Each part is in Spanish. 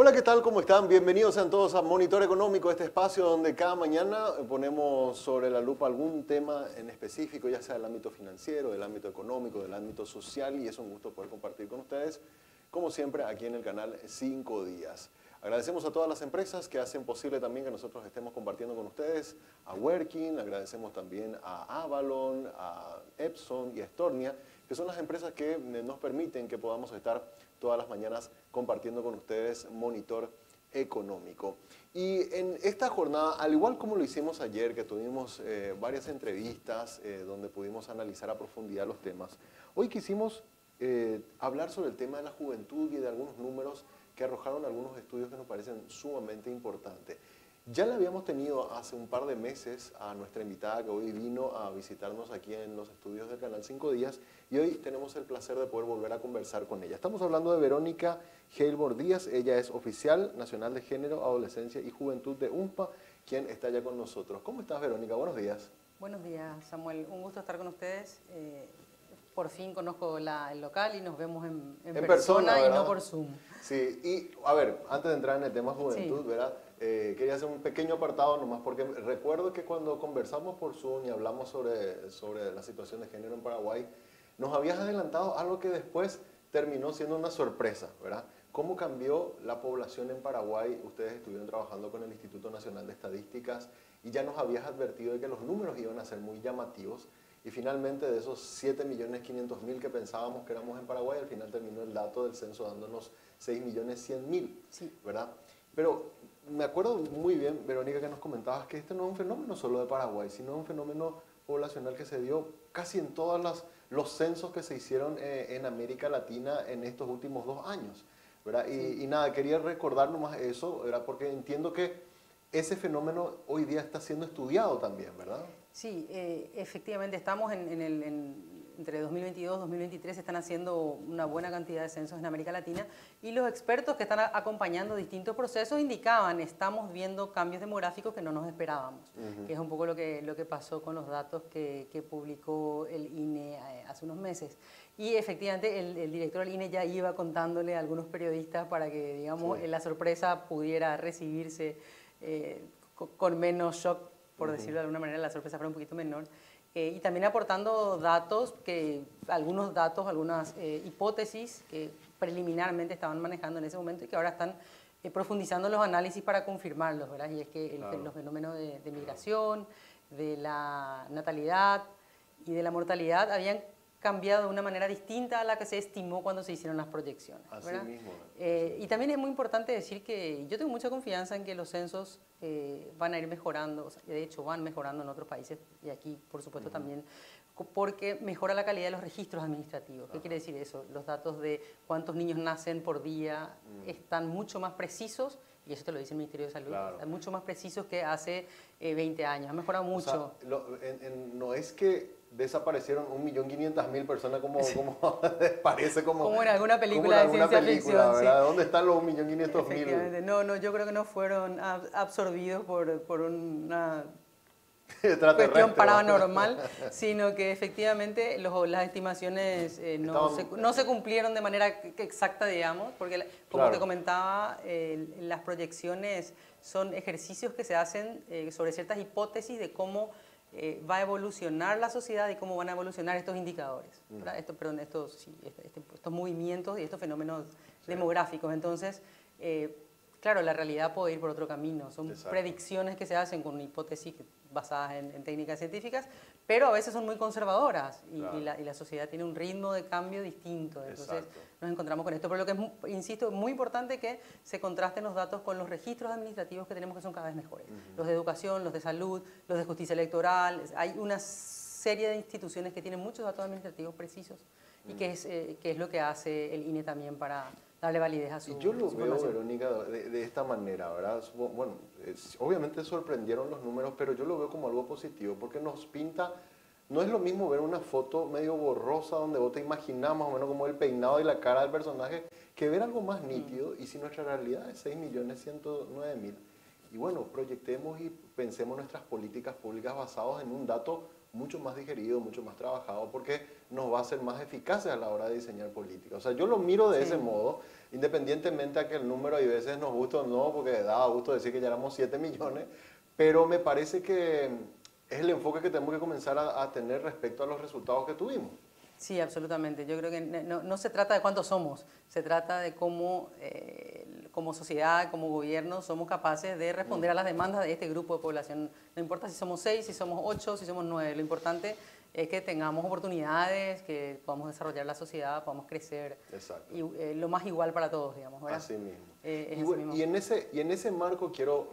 Hola, ¿qué tal? ¿Cómo están? Bienvenidos sean todos a Monitor Económico, este espacio donde cada mañana ponemos sobre la lupa algún tema en específico, ya sea del ámbito financiero, del ámbito económico, del ámbito social, y es un gusto poder compartir con ustedes, como siempre, aquí en el canal 5 Días. Agradecemos a todas las empresas que hacen posible también que nosotros estemos compartiendo con ustedes, a Working, agradecemos también a Avalon, a Epson y a Estonia, que son las empresas que nos permiten que podamos estar todas las mañanas compartiendo con ustedes Monitor Económico. Y en esta jornada, al igual como lo hicimos ayer, que tuvimos varias entrevistas donde pudimos analizar a profundidad los temas, hoy quisimos hablar sobre el tema de la juventud y de algunos números que arrojaron algunos estudios que nos parecen sumamente importantes. Ya la habíamos tenido hace un par de meses a nuestra invitada que hoy vino a visitarnos aquí en los estudios del Canal 5 Días y hoy tenemos el placer de poder volver a conversar con ella. Estamos hablando de Verónica Heilborn Díaz, ella es oficial nacional de Género, Adolescencia y Juventud de UNFPA, quien está ya con nosotros. ¿Cómo estás, Verónica? Buenos días. Buenos días, Samuel. Un gusto estar con ustedes. Por fin conozco el local y nos vemos en persona y no por Zoom. Sí, y a ver, antes de entrar en el tema juventud, sí, ¿verdad? Quería hacer un pequeño apartado nomás, porque recuerdo que cuando conversamos por Zoom y hablamos sobre la situación de género en Paraguay, nos habías adelantado algo que después terminó siendo una sorpresa, ¿verdad? ¿Cómo cambió la población en Paraguay? Ustedes estuvieron trabajando con el Instituto Nacional de Estadísticas y ya nos habías advertido de que los números iban a ser muy llamativos. Y finalmente de esos 7.500.000 que pensábamos que éramos en Paraguay, al final terminó el dato del censo dándonos 6.100.000, sí, ¿verdad? Pero me acuerdo muy bien, Verónica, que nos comentabas que este no es un fenómeno solo de Paraguay, sino un fenómeno poblacional que se dio casi en todos los censos que se hicieron en América Latina en estos últimos 2 años, ¿verdad? Sí. Y nada, quería recordar nomás eso, ¿verdad? Porque entiendo que ese fenómeno hoy día está siendo estudiado también, ¿verdad? Sí, efectivamente estamos entre 2022 y 2023 se están haciendo una buena cantidad de censos en América Latina y los expertos que están acompañando distintos procesos indicaban, estamos viendo cambios demográficos que no nos esperábamos, que es un poco lo que pasó con los datos que publicó el INE hace unos meses. Y efectivamente el director del INE ya iba contándole a algunos periodistas para que, digamos, sí, la sorpresa pudiera recibirse con menos shock, por decirlo de alguna manera, la sorpresa fue un poquito menor. Y también aportando datos, algunas hipótesis que preliminarmente estaban manejando en ese momento y que ahora están profundizando los análisis para confirmarlos, ¿verdad? Y es que los fenómenos de migración, de la natalidad y de la mortalidad habían cambiado de una manera distinta a la que se estimó cuando se hicieron las proyecciones. Así mismo. Y también es muy importante decir que yo tengo mucha confianza en que los censos van a ir mejorando, o sea, de hecho van mejorando en otros países y aquí por supuesto también, porque mejora la calidad de los registros administrativos. ¿Qué quiere decir eso? Los datos de cuántos niños nacen por día están mucho más precisos. Y eso te lo dice el Ministerio de Salud, claro, mucho más precisos que hace 20 años, ha mejorado mucho. O sea, no es que desaparecieron 1.500.000 personas como parece como en alguna película de ciencia ficción. ¿Verdad? Sí. ¿Dónde están los 1.500.000? No, yo creo que no fueron absorbidos por una cuestión paranormal, sino que efectivamente las estimaciones no se cumplieron de manera exacta, digamos, porque como te comentaba, las proyecciones son ejercicios que se hacen sobre ciertas hipótesis de cómo va a evolucionar la sociedad y cómo van a evolucionar estos indicadores, estos movimientos y estos fenómenos demográficos. Entonces, claro, la realidad puede ir por otro camino, son predicciones que se hacen con hipótesis basadas en técnicas científicas, pero a veces son muy conservadoras y la sociedad tiene un ritmo de cambio distinto, entonces nos encontramos con esto. Pero lo que es, insisto, muy importante que se contrasten los datos con los registros administrativos que tenemos, que son cada vez mejores, los de educación, los de salud, los de justicia electoral, hay una serie de instituciones que tienen muchos datos administrativos precisos y que es lo que hace el INE también para darle validez a su información. Yo lo veo, Verónica, de esta manera, ¿verdad? Bueno, obviamente sorprendieron los números, pero yo lo veo como algo positivo, porque nos pinta, no es lo mismo ver una foto medio borrosa donde vos te imaginás más o menos como el peinado y la cara del personaje, que ver algo más nítido, y si nuestra realidad es 6.109.000, y bueno, proyectemos y pensemos nuestras políticas públicas basadas en un dato mucho más digerido, mucho más trabajado, porque nos va a ser más eficaces a la hora de diseñar políticas. O sea, yo lo miro de ese modo, independientemente a que el número a veces nos guste o no, porque da gusto decir que ya éramos 7 millones, pero me parece que es el enfoque que tenemos que comenzar a tener respecto a los resultados que tuvimos. Sí, absolutamente. Yo creo que no se trata de cuántos somos, se trata de cómo como sociedad, como gobierno, somos capaces de responder a las demandas de este grupo de población. No importa si somos 6, si somos 8, si somos 9, lo importante es que tengamos oportunidades, que podamos desarrollar la sociedad, podamos crecer. Exacto. Y lo más igual para todos, digamos, ¿verdad? Así mismo. Y en ese marco quiero,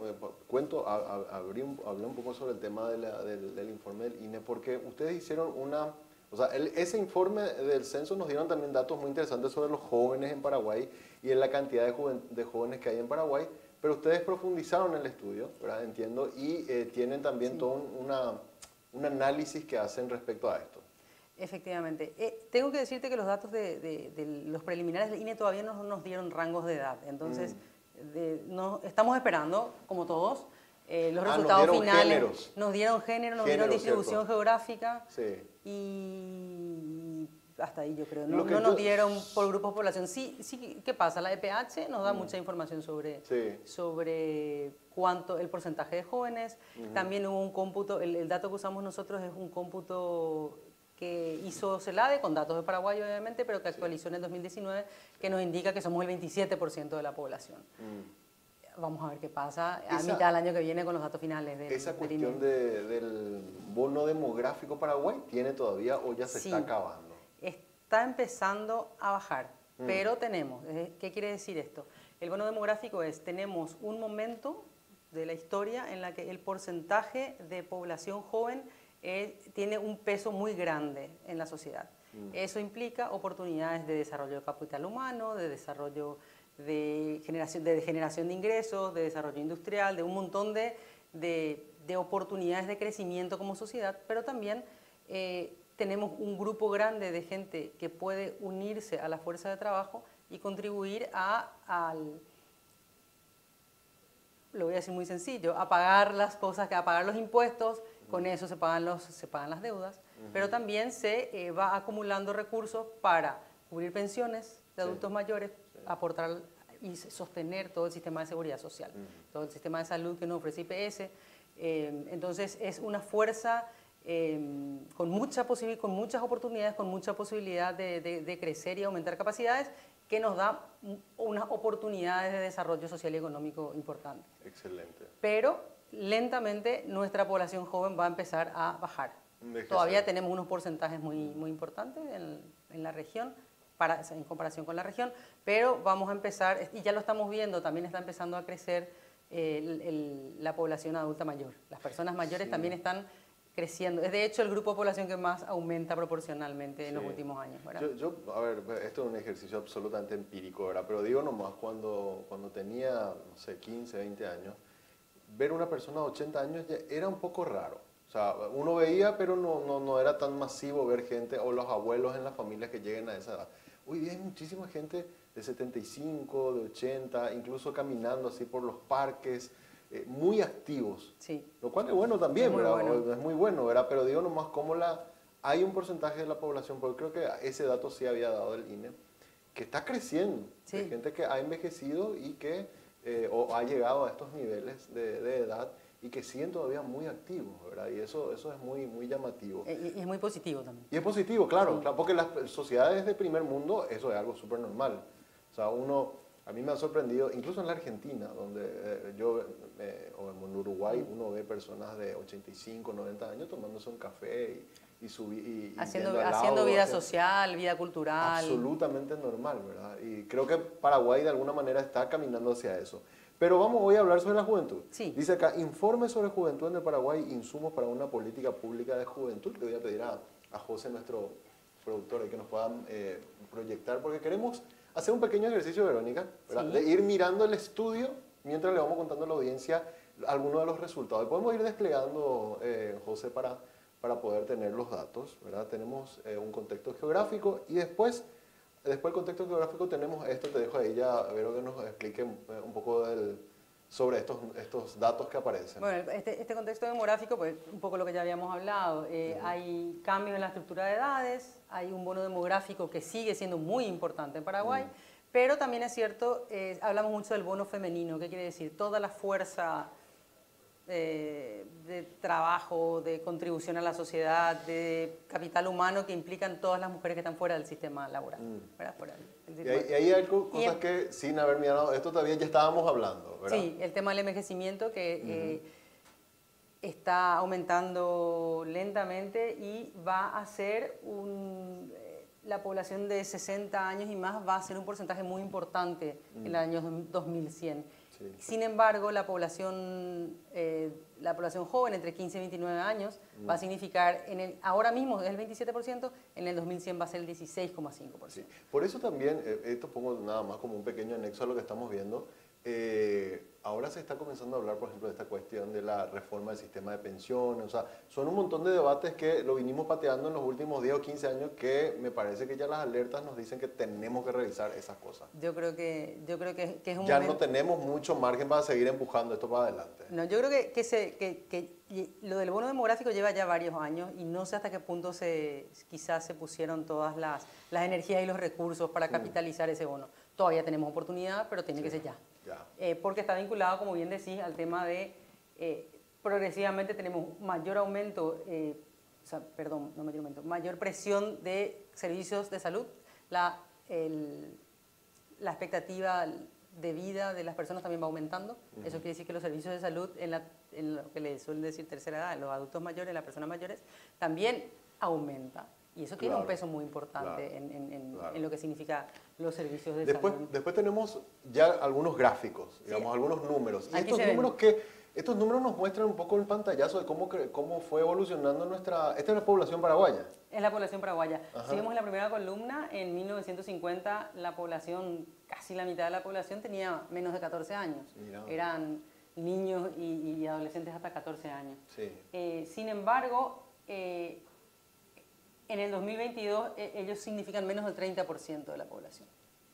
hablé un poco sobre el tema de del informe del INE, porque ustedes hicieron una... O sea, ese informe del censo nos dieron también datos muy interesantes sobre los jóvenes en Paraguay y en la cantidad de jóvenes que hay en Paraguay, pero ustedes profundizaron el estudio, ¿verdad? Entiendo, y tienen también todo un análisis que hacen respecto a esto. Efectivamente. Tengo que decirte que los datos de los preliminares del INE todavía no nos dieron rangos de edad, entonces estamos esperando, como todos, los resultados finales. Nos dieron género, nos dieron distribución geográfica. Sí. Y hasta ahí yo creo. No nos dieron por grupos de población. Sí, ¿qué pasa? La EPH nos da mucha información sobre cuánto, el porcentaje de jóvenes. También hubo un cómputo, el dato que usamos nosotros es un cómputo que hizo Celade, con datos de Paraguay obviamente, pero que actualizó en el 2019, que nos indica que somos el 27% de la población. Vamos a ver qué pasa a mitad del año que viene con los datos finales. Esa cuestión del bono demográfico Paraguay, ¿tiene todavía o ya se está acabando? Está empezando a bajar, pero tenemos. ¿Qué quiere decir esto? El bono demográfico es, tenemos un momento de la historia en la que el porcentaje de población joven tiene un peso muy grande en la sociedad. Eso implica oportunidades de desarrollo de capital humano, de desarrollo... de generación de ingresos, de desarrollo industrial, de un montón de oportunidades de crecimiento como sociedad, pero también tenemos un grupo grande de gente que puede unirse a la fuerza de trabajo y contribuir lo voy a decir muy sencillo, a pagar las cosas, a pagar los impuestos, con eso se pagan las deudas, pero también se va acumulando recursos para cubrir pensiones de adultos mayores, aportar y sostener todo el sistema de seguridad social, todo el sistema de salud que nos ofrece IPS. Entonces es una fuerza con muchas oportunidades, con mucha posibilidad de crecer y aumentar capacidades, que nos da unas oportunidades de desarrollo social y económico importantes. Excelente. Pero lentamente nuestra población joven va a empezar a bajar. Todavía tenemos unos porcentajes muy importantes en la región, en comparación con la región, pero vamos a empezar, y ya lo estamos viendo, también está empezando a crecer la población adulta mayor. Las personas mayores también están creciendo. Es de hecho el grupo de población que más aumenta proporcionalmente en los últimos años, ¿verdad? A ver, esto es un ejercicio absolutamente empírico, ¿verdad? Pero digo nomás, cuando tenía, no sé, 15, 20 años, ver una persona de 80 años ya era un poco raro. O sea, uno veía, pero no era tan masivo ver gente, o los abuelos en las familias que lleguen a esa edad. Hoy día hay muchísima gente de 75, de 80, incluso caminando así por los parques, muy activos. Sí. Lo cual es bueno también, es muy bueno, ¿verdad? Pero digo nomás cómo hay un porcentaje de la población, porque creo que ese dato sí había dado el INE, que está creciendo. Sí. Hay gente que ha envejecido y que o ha llegado a estos niveles de edad, y que siguen todavía muy activos, ¿verdad? Y eso es muy llamativo. Y es muy positivo también. Y es positivo, claro, porque las sociedades de primer mundo, eso es algo súper normal. O sea, a mí me ha sorprendido, incluso en la Argentina, donde o en Uruguay, uno ve personas de 85, 90 años tomándose un café y haciendo vida social, vida cultural. Absolutamente normal, ¿verdad? Y creo que Paraguay de alguna manera está caminando hacia eso. Pero voy a hablar sobre la juventud. Sí. Dice acá, informe sobre juventud en el Paraguay, insumos para una política pública de juventud. Le voy a pedir a José, nuestro productor, que nos puedan proyectar, porque queremos hacer un pequeño ejercicio, Verónica, de ir mirando el estudio mientras le vamos contando a la audiencia algunos de los resultados. Y podemos ir desplegando, José, para poder tener los datos, ¿verdad? Tenemos un contexto geográfico y después del contexto geográfico tenemos esto, te dejo a ella, Vero, que nos explique un poco sobre estos datos que aparecen. Bueno, este contexto demográfico, pues un poco lo que ya habíamos hablado, hay cambios en la estructura de edades, hay un bono demográfico que sigue siendo muy importante en Paraguay, pero también es cierto, hablamos mucho del bono femenino, ¿qué quiere decir? Toda la fuerza de trabajo, de contribución a la sociedad, de capital humano que implican todas las mujeres que están fuera del sistema laboral. Y ahí hay cosas que, sin haber mirado, esto todavía ya estábamos hablando, ¿verdad? Sí, el tema del envejecimiento que está aumentando lentamente y va a ser un... la población de 60 años y más va a ser un porcentaje muy importante en el año 2100. Sí. Sin embargo, la población joven entre 15 y 29 años va a significar, ahora mismo es el 27%, en el 2100 va a ser el 16,5%. Sí. Por eso también, esto pongo nada más como un pequeño anexo a lo que estamos viendo, ahora se está comenzando a hablar, por ejemplo, de esta cuestión de la reforma del sistema de pensiones, o sea, son un montón de debates que lo vinimos pateando en los últimos 10 o 15 años que me parece que ya las alertas nos dicen que tenemos que revisar esas cosas. Yo creo que es un momento... Ya no tenemos mucho margen para seguir empujando esto para adelante. No, yo creo que lo del bono demográfico lleva ya varios años y no sé hasta qué punto quizás se pusieron todas las energías y los recursos para capitalizar ese bono. Todavía tenemos oportunidad, pero tiene que ser ya. Porque está vinculado, como bien decís, al tema de progresivamente tenemos mayor aumento, mayor presión de servicios de salud, la expectativa de vida de las personas también va aumentando. Eso quiere decir que los servicios de salud, en lo que le suelen decir tercera edad, en los adultos mayores, en las personas mayores, también aumenta. Y eso tiene un peso muy importante en lo que significa los servicios de salud. Después tenemos ya algunos gráficos, digamos, algunos números. Y estos números nos muestran un poco el pantallazo de cómo fue evolucionando nuestra... Esta es la población paraguaya. Es la población paraguaya. Ajá. Si vemos en la primera columna, en 1950 la población, casi la mitad de la población tenía menos de 14 años. Mirá. Eran niños y adolescentes hasta 14 años. Sí. Sin embargo... en el 2022 ellos significan menos del 30% de la población.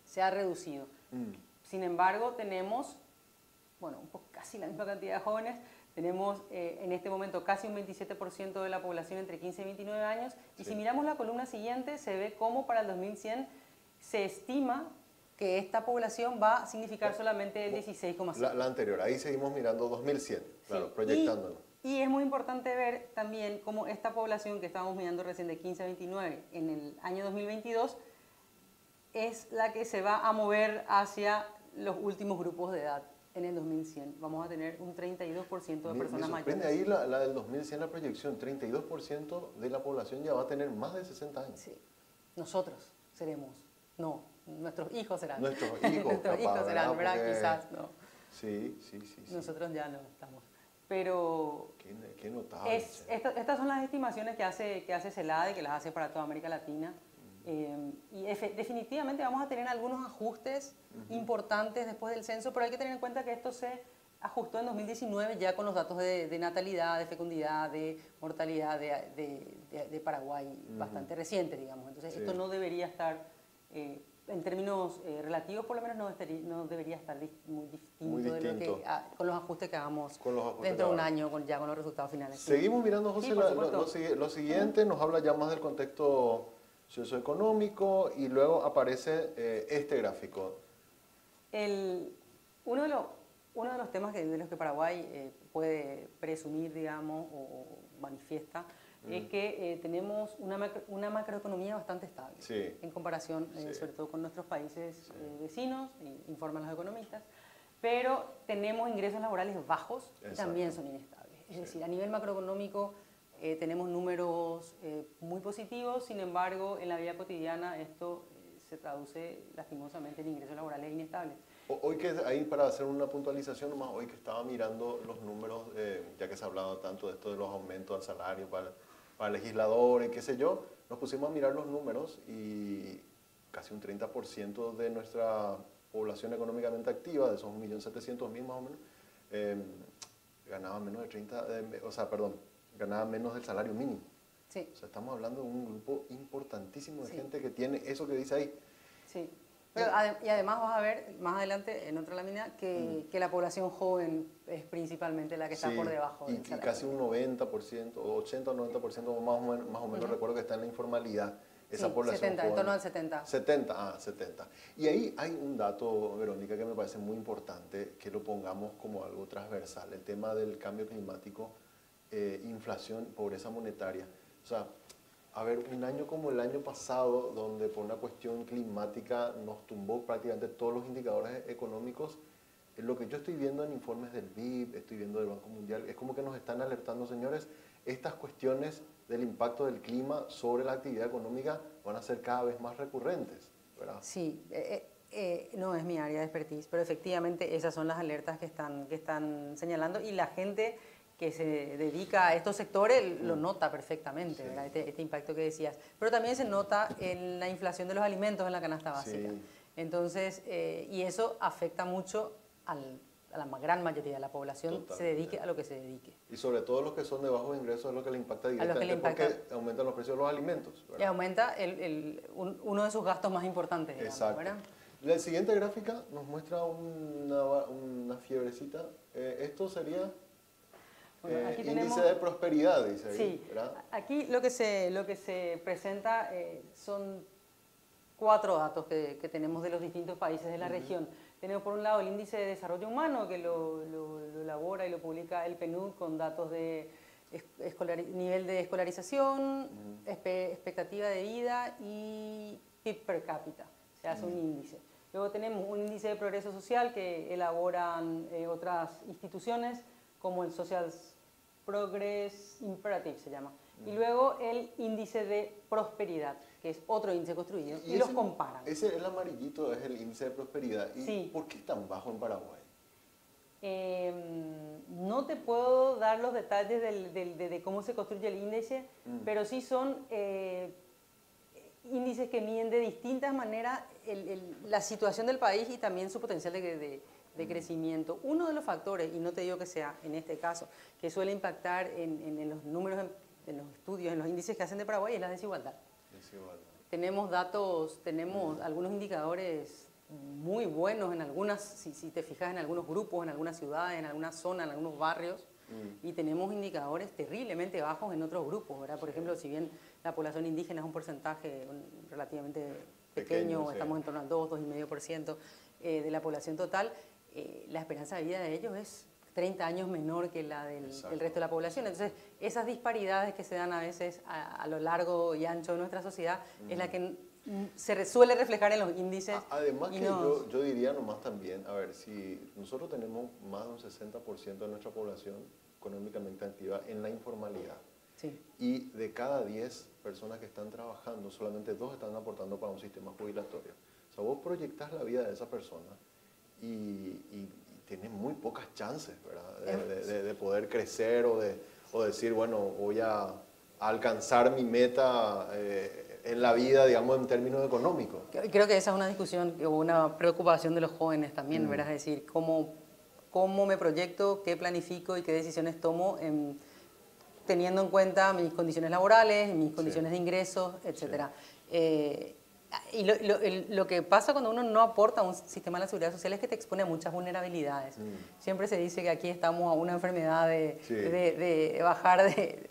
Se ha reducido. Sin embargo, tenemos, bueno, casi la misma cantidad de jóvenes. Tenemos en este momento casi un 27% de la población entre 15 y 29 años. Y si miramos la columna siguiente, se ve cómo para el 2100 se estima que esta población va a significar solamente el 16,5%. La anterior, ahí seguimos mirando 2100, claro, proyectándolo. Y es muy importante ver también cómo esta población que estábamos mirando recién de 15 a 29 en el año 2022 es la que se va a mover hacia los últimos grupos de edad en el 2100. Vamos a tener un 32% de personas mayores. Me sorprende ahí la del 2100, la proyección, 32% de la población ya va a tener más de 60 años. Sí, nosotros seremos, no, nuestros hijos serán. Nuestros hijos, nuestros hijos serán, ¿verdad? Porque... Quizás no. Sí, sí, sí, sí. Nosotros ya no estamos. Pero qué notable, estas son las estimaciones que hace Celade, que las hace para toda América Latina. Y definitivamente vamos a tener algunos ajustes importantes después del censo, pero hay que tener en cuenta que esto se ajustó en 2019 ya con los datos de natalidad, de fecundidad, de mortalidad de Paraguay, bastante reciente, digamos. Entonces esto no debería estar, en términos relativos por lo menos, no debería estar muy distinto de lo que, con los ajustes que hagamos dentro de un año, ya con los resultados finales. Seguimos mirando, José, lo siguiente nos habla ya más del contexto socioeconómico y luego aparece este gráfico. Uno de los temas de los que Paraguay puede presumir, digamos, o manifiesta, es que tenemos una macroeconomía bastante estable en comparación, sobre todo con nuestros países vecinos, informan los economistas, pero tenemos ingresos laborales bajos que también son inestables. Es decir, a nivel macroeconómico tenemos números muy positivos, sin embargo, en la vida cotidiana esto se traduce lastimosamente en ingresos laborales inestables. Hoy que ahí, para hacer una puntualización nomás, hoy que estaba mirando los números, ya que se ha hablado tanto de esto de los aumentos al salario para legisladores, qué sé yo, nos pusimos a mirar los números y casi un 30% de nuestra población económicamente activa, de esos 1.700.000 más o menos, ganaba menos de 30, ganaba menos del salario mínimo. Sí. O sea, estamos hablando de un grupo importantísimo de gente que tiene eso que dice ahí. Sí. Pero, y además vas a ver, más adelante, en otra lámina, que la población joven es principalmente la que está por debajo del salario. Y casi un 90%, 80 o 90% más o menos recuerdo que está en la informalidad. Esa población 70, joven, en torno al 70. 70. Y ahí hay un dato, Verónica, que me parece muy importante que lo pongamos como algo transversal. El tema del cambio climático, inflación, pobreza monetaria. O sea, a ver, un año como el año pasado, donde por una cuestión climática nos tumbó prácticamente todos los indicadores económicos, lo que yo estoy viendo en informes del BIP, estoy viendo del Banco Mundial, es como que nos están alertando, señores, estas cuestiones del impacto del clima sobre la actividad económica van a ser cada vez más recurrentes, ¿verdad? Sí, no es mi área de expertise, pero efectivamente esas son las alertas que están señalando y la gente que se dedica a estos sectores lo nota perfectamente, ¿verdad? Este impacto que decías. Pero también se nota en la inflación de los alimentos en la canasta básica. Sí. Entonces, y eso afecta mucho a la gran mayoría de la población. Totalmente. Se dedique a lo que se dedique. Y sobre todo los que son de bajos ingresos es lo que le impacta directamente porque aumentan los precios de los alimentos, ¿verdad? Y aumenta uno de sus gastos más importantes, digamos. Exacto. ¿Verdad? La siguiente gráfica nos muestra una fiebrecita. Esto sería aquí tenemos, índice de prosperidad, dice ahí, sí, ¿verdad? Aquí lo que se presenta son cuatro datos que tenemos de los distintos países de la región. Tenemos por un lado el índice de desarrollo humano que lo elabora y lo publica el PNUD con datos de nivel de escolarización, expectativa de vida y PIB per cápita, se hace un índice. Luego tenemos un índice de progreso social que elaboran otras instituciones como el Social Progress Imperative se llama. Y luego el índice de prosperidad, que es otro índice construido, y los comparan. Ese, el amarillito, es el índice de prosperidad. ¿Y por qué es tan bajo en Paraguay? No te puedo dar los detalles de cómo se construye el índice, pero sí son índices que miden de distintas maneras la situación del país y también su potencial de crecimiento. Uno de los factores, y no te digo que sea en este caso, que suele impactar en los números en los estudios, en los índices que hacen de Paraguay, es la desigualdad. Tenemos datos, tenemos algunos indicadores muy buenos en algunas, si te fijas en algunos grupos, en algunas ciudades, en algunas zonas, en algunos barrios, y tenemos indicadores terriblemente bajos en otros grupos, ¿verdad? Por ejemplo, si bien la población indígena es un porcentaje relativamente pequeño estamos en torno al 2,5% de la población total, la esperanza de vida de ellos es 30 años menor que la del resto de la población. Entonces, esas disparidades que se dan a veces a lo largo y ancho de nuestra sociedad es la que se suele reflejar en los índices. Además que yo diría nomás también, a ver, si nosotros tenemos más de un 60% de nuestra población económicamente activa en la informalidad y de cada 10 personas que están trabajando, solamente 2 están aportando para un sistema jubilatorio. O sea, vos proyectás la vida de esa persona y tienen muy pocas chances, ¿verdad? De poder crecer o decir, bueno, voy a alcanzar mi meta en la vida, digamos, en términos económicos. Creo que esa es una discusión o una preocupación de los jóvenes también, ¿verdad? Es decir, ¿cómo me proyecto, qué planifico y qué decisiones tomo teniendo en cuenta mis condiciones laborales, mis condiciones de ingresos, etcétera? Y lo que pasa cuando uno no aporta a un sistema de la seguridad social es que te expone a muchas vulnerabilidades. Siempre se dice que aquí estamos a una enfermedad de bajar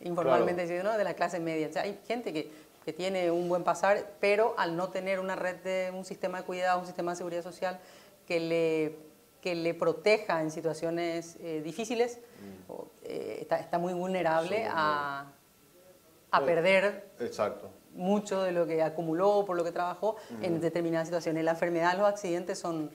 informalmente, ¿no? De la clase media. O sea, hay gente que tiene un buen pasar, pero al no tener una red de un sistema de cuidado, un sistema de seguridad social que le proteja en situaciones difíciles, está muy vulnerable a perder. Exacto. Mucho de lo que acumuló, por lo que trabajó, en determinadas situaciones. La enfermedad, los accidentes son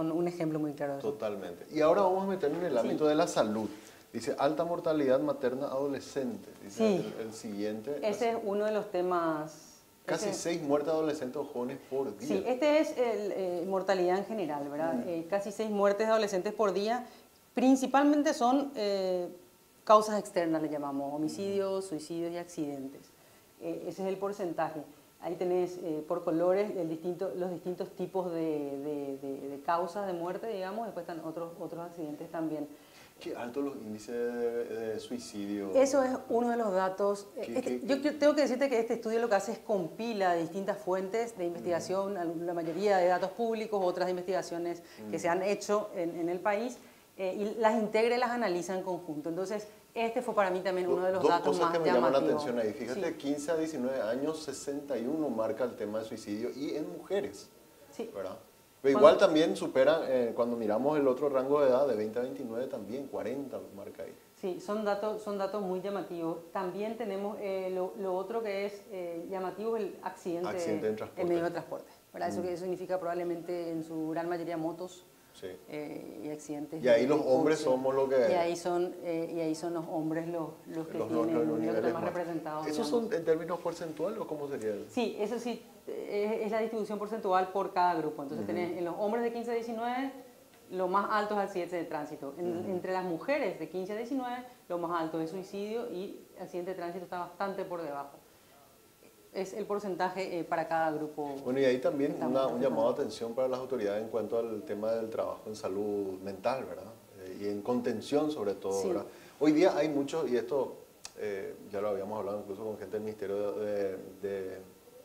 un ejemplo muy claro de eso. Totalmente. Y ahora vamos a meternos en el ámbito de la salud. Dice, alta mortalidad materna adolescente. Dice el siguiente. Ese es uno de los temas. Casi 6 muertes adolescentes o jóvenes por día. Sí, este es mortalidad en general, ¿verdad? Casi 6 muertes de adolescentes por día. Principalmente son causas externas, le llamamos. Homicidios, suicidios y accidentes. Ese es el porcentaje. Ahí tenés por colores los distintos tipos de causas de muerte, digamos, después están otros accidentes también. Qué altos los índices de suicidio. Eso es uno de los datos. Yo tengo que decirte que este estudio lo que hace es compila de distintas fuentes de investigación, la mayoría de datos públicos, otras investigaciones que se han hecho en el país, y las integra y las analiza en conjunto. Entonces, este fue para mí también uno de los datos más llamativos. Dos cosas que me llaman la atención ahí. Fíjate, sí. 15 a 19 años, 61 marca el tema de suicidio, y en mujeres, sí, ¿verdad? Pero igual también superan, cuando miramos el otro rango de edad, de 20 a 29 también, 40 los marca ahí. Sí, son datos muy llamativos. También tenemos lo otro que es llamativo, el accidente en medio de transporte. ¿Verdad? Eso que significa probablemente en su gran mayoría motos, sí, y accidentes. Y ahí los hombres somos lo que... Y ahí son los hombres los que tienen los más representados. ¿Esos son en términos porcentuales o cómo sería? Sí, eso sí. Es la distribución porcentual por cada grupo. Entonces, tenés en los hombres de 15 a 19, lo más alto es accidente de tránsito. Entre las mujeres de 15 a 19, lo más alto es suicidio, y accidente de tránsito está bastante por debajo. Es el porcentaje para cada grupo. Bueno, y ahí también un llamado a atención para las autoridades en cuanto al tema del trabajo en salud mental, ¿verdad? Y en contención, sobre todo, sí, ¿verdad? Hoy día hay muchos, y esto ya lo habíamos hablado incluso con gente del Ministerio de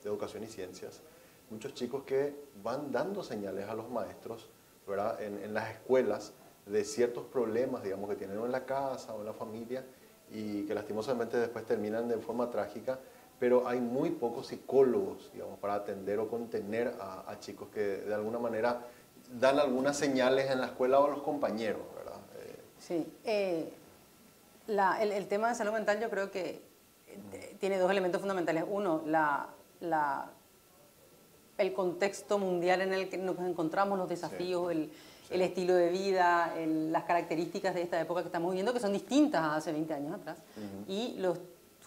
Educación y Ciencias, muchos chicos que van dando señales a los maestros, ¿verdad? En las escuelas, de ciertos problemas, digamos, que tienen en la casa o en la familia, y que lastimosamente después terminan de forma trágica, pero hay muy pocos psicólogos, digamos, para atender o contener a chicos que de alguna manera dan algunas señales en la escuela o a los compañeros, ¿verdad? Sí, el tema de salud mental yo creo que tiene dos elementos fundamentales. Uno, el contexto mundial en el que nos encontramos, los desafíos, sí, el estilo de vida, las características de esta época que estamos viviendo, que son distintas a hace 20 años atrás. Y los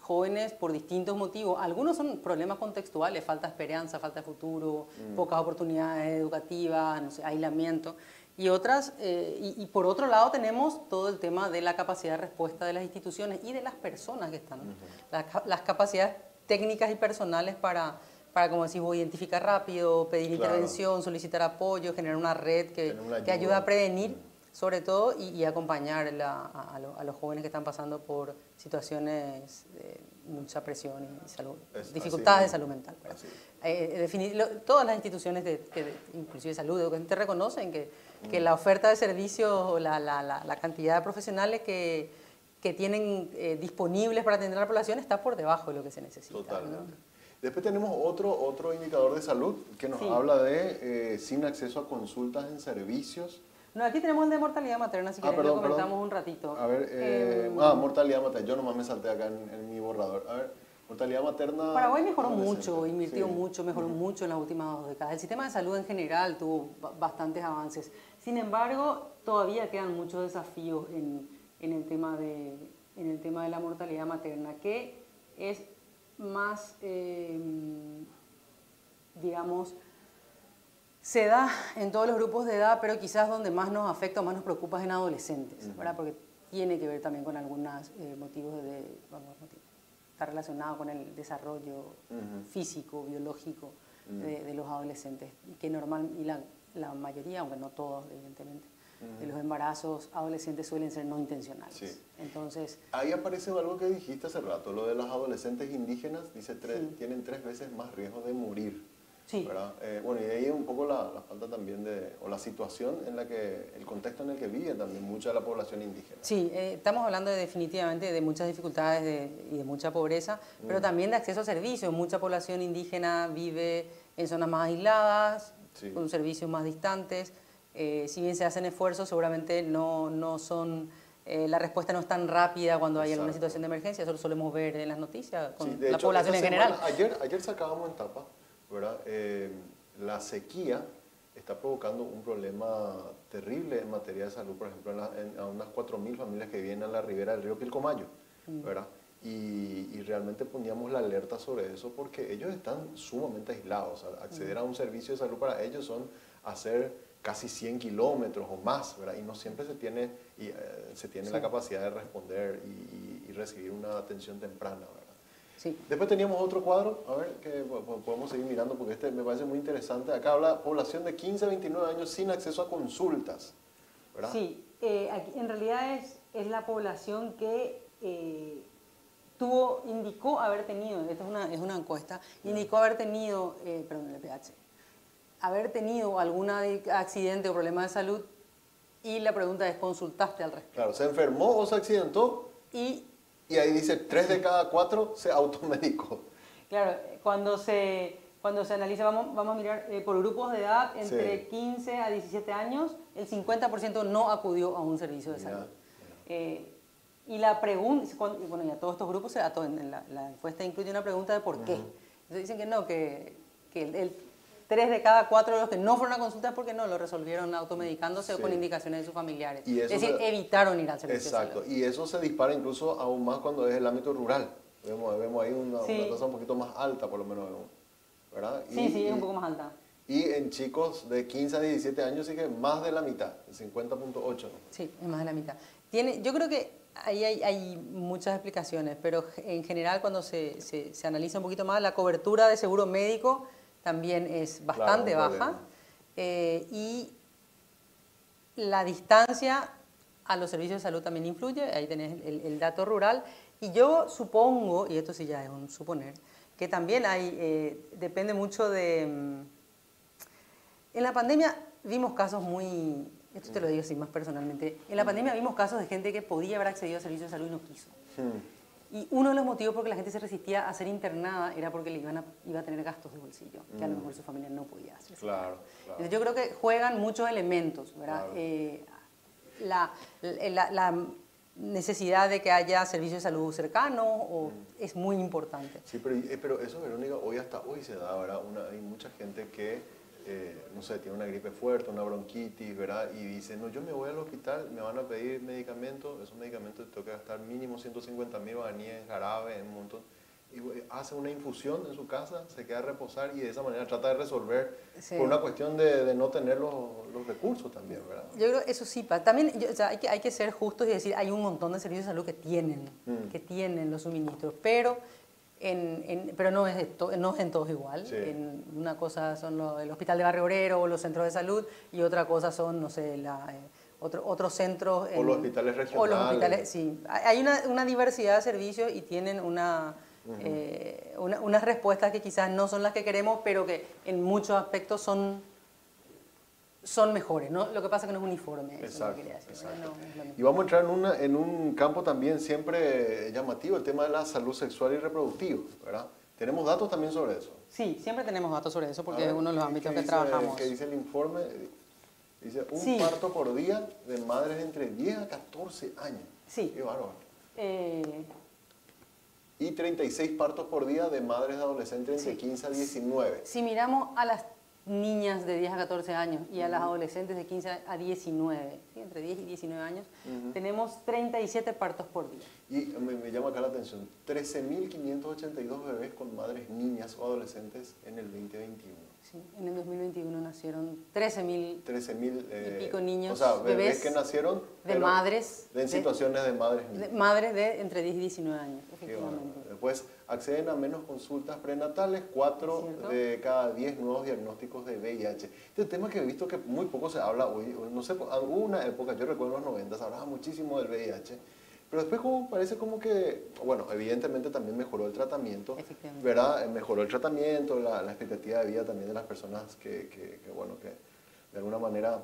jóvenes, por distintos motivos, algunos son problemas contextuales, falta de esperanza, falta de futuro, pocas oportunidades educativas, no sé, aislamiento, y otras, y por otro lado tenemos todo el tema de la capacidad de respuesta de las instituciones y de las personas que están, las capacidades técnicas y personales para, como decís vos, identificar rápido, pedir, claro, intervención, solicitar apoyo, generar una red que ayuda a prevenir, sobre todo, y acompañar a los jóvenes que están pasando por situaciones de mucha presión y salud, dificultades de salud mental. Todas las instituciones, inclusive salud, educación, te reconocen que la oferta de servicios o la cantidad de profesionales que tienen disponibles para atender a la población está por debajo de lo que se necesita. Totalmente. ¿No? Después tenemos otro indicador de salud que nos, sí, habla de sin acceso a consultas en servicios. No, aquí tenemos el de mortalidad materna, así que lo comentamos un ratito. A ver, mortalidad materna, yo nomás me salté acá en mi borrador. A ver, mortalidad materna... Paraguay mejoró mucho, invirtió mucho, mejoró mucho en las últimas 2 décadas. El sistema de salud en general tuvo bastantes avances. Sin embargo, todavía quedan muchos desafíos en el tema de la mortalidad materna, que es más, digamos, se da en todos los grupos de edad, pero quizás donde más nos afecta o más nos preocupa es en adolescentes, ¿verdad? Porque tiene que ver también con algunos motivos está relacionado con el desarrollo físico, biológico de los adolescentes, y la mayoría, aunque no todos, evidentemente, de los embarazos adolescentes suelen ser no intencionales. Sí. Entonces, ahí aparece algo que dijiste hace rato, lo de los adolescentes indígenas, dice, tienen 3 veces más riesgo de morir. Sí. Bueno, y ahí un poco la falta también o la situación en la que, el contexto en el que vive también mucha de la población indígena. Sí, estamos hablando definitivamente de muchas dificultades y de mucha pobreza, pero también de acceso a servicios. Mucha población indígena vive en zonas más aisladas, con servicios más distantes. Si bien se hacen esfuerzos, seguramente no son... la respuesta no es tan rápida cuando hay alguna situación de emergencia. Eso lo solemos ver en las noticias con la población en general. Ayer sacábamos en tapa, ¿verdad? La sequía está provocando un problema terrible en materia de salud. Por ejemplo, a unas 4.000 familias que vienen a la ribera del río Quilcomayo, ¿verdad? Y realmente poníamos la alerta sobre eso porque ellos están sumamente aislados. Acceder a un servicio de salud para ellos son hacer casi 100 kilómetros o más, ¿verdad? Y no siempre se tiene la capacidad de responder y recibir una atención temprana, ¿verdad? Sí. Después teníamos otro cuadro, a ver, que podemos seguir mirando porque este me parece muy interesante. Acá habla población de 15 a 29 años sin acceso a consultas, ¿verdad? Sí, aquí en realidad es la población que indicó haber tenido, esta es una encuesta, indicó haber tenido, perdón, el EPH, haber tenido algún accidente o problema de salud, y la pregunta es, ¿consultaste al respecto? Claro, ¿se enfermó o se accidentó? Y ahí dice, 3 de cada 4 se automedicó. Claro, cuando se analiza, vamos a mirar por grupos de edad, entre 15 a 17 años, el 50% no acudió a un servicio de salud. Y la pregunta, bueno, y a todos estos grupos, la encuesta incluye una pregunta de por qué. Entonces dicen que no, que el 3 de cada 4 de los que no fueron a consulta es porque no, lo resolvieron automedicándose o con indicaciones de sus familiares. Es decir, evitaron ir al servicio de salud. Y eso se dispara incluso aún más cuando es el ámbito rural. Vemos ahí una tasa un poquito más alta, por lo menos, ¿verdad? Sí, es un poco más alta. Y en chicos de 15 a 17 años sí que más de la mitad, el 50.8. Sí, es más de la mitad. Yo creo que ahí hay muchas explicaciones, pero en general cuando se analiza un poquito más, la cobertura de seguro médico también es bastante baja, y la distancia a los servicios de salud también influye, ahí tenés el dato rural, y yo supongo, y esto sí ya es un suponer, que también hay, depende mucho de... En la pandemia vimos casos muy, esto te lo digo así más personalmente, en la pandemia vimos casos de gente que podía haber accedido a servicios de salud y no quiso. Y uno de los motivos por que la gente se resistía a ser internada era porque iba a tener gastos de bolsillo, que a lo mejor su familia no podía hacer. Claro. Entonces yo creo que juegan muchos elementos, ¿verdad? Claro. La necesidad de que haya servicios de salud cercanos es muy importante. Sí, pero eso, Verónica, hasta hoy se da, ¿verdad? Hay mucha gente que, no sé, tiene una gripe fuerte, una bronquitis, ¿verdad? Y dice, no, yo me voy al hospital, me van a pedir medicamentos, esos medicamentos tengo que gastar mínimo 150.000 guaraníes en jarabe, en un montón. Y hace una infusión en su casa, se queda a reposar y de esa manera trata de resolver por una cuestión de no tener los recursos también, ¿verdad? Yo creo que eso sí, también hay que ser justos y decir, hay un montón de servicios de salud que tienen los suministros, pero... pero no es en todos igual. Una cosa son el hospital de barrio obrero o los centros de salud, y otra cosa son, no sé, otros centros... O los hospitales regionales. O los hospitales, sí. Hay una diversidad de servicios y tienen unas respuestas que quizás no son las que queremos, pero que en muchos aspectos son mejores, ¿no? Lo que pasa es que no es uniforme. Exacto, eso es lo que quería decir. No, y vamos a entrar en un campo también siempre llamativo, el tema de la salud sexual y reproductiva, ¿verdad? ¿Tenemos datos también sobre eso? Sí, siempre tenemos datos sobre eso porque es uno de los ámbitos que trabajamos. ¿Qué dice el informe? Dice un parto por día de madres entre 10 a 14 años. Sí. Qué bárbaro. Y 36 partos por día de madres adolescentes entre 15 a 19. Si miramos a las niñas de 10 a 14 años y a las adolescentes de 15 a 19, entre 10 y 19 años, tenemos 37 partos por día. Y me llama acá la atención, 13.582 bebés con madres, niñas o adolescentes en el 2021. Sí, en el 2021 nacieron 13.000 y pico niños, o sea, bebés que nacieron de madres. En situaciones de madres niñas. Madres de entre 10 y 19 años, efectivamente. Después acceden a menos consultas prenatales, 4 de cada 10 nuevos diagnósticos de VIH. Este tema que he visto que muy poco se habla hoy, no sé, alguna época, yo recuerdo en los 90, se hablaba muchísimo del VIH. Pero después parece como que, bueno, evidentemente también mejoró el tratamiento, ¿verdad? Mejoró el tratamiento, la expectativa de vida también de las personas que de alguna manera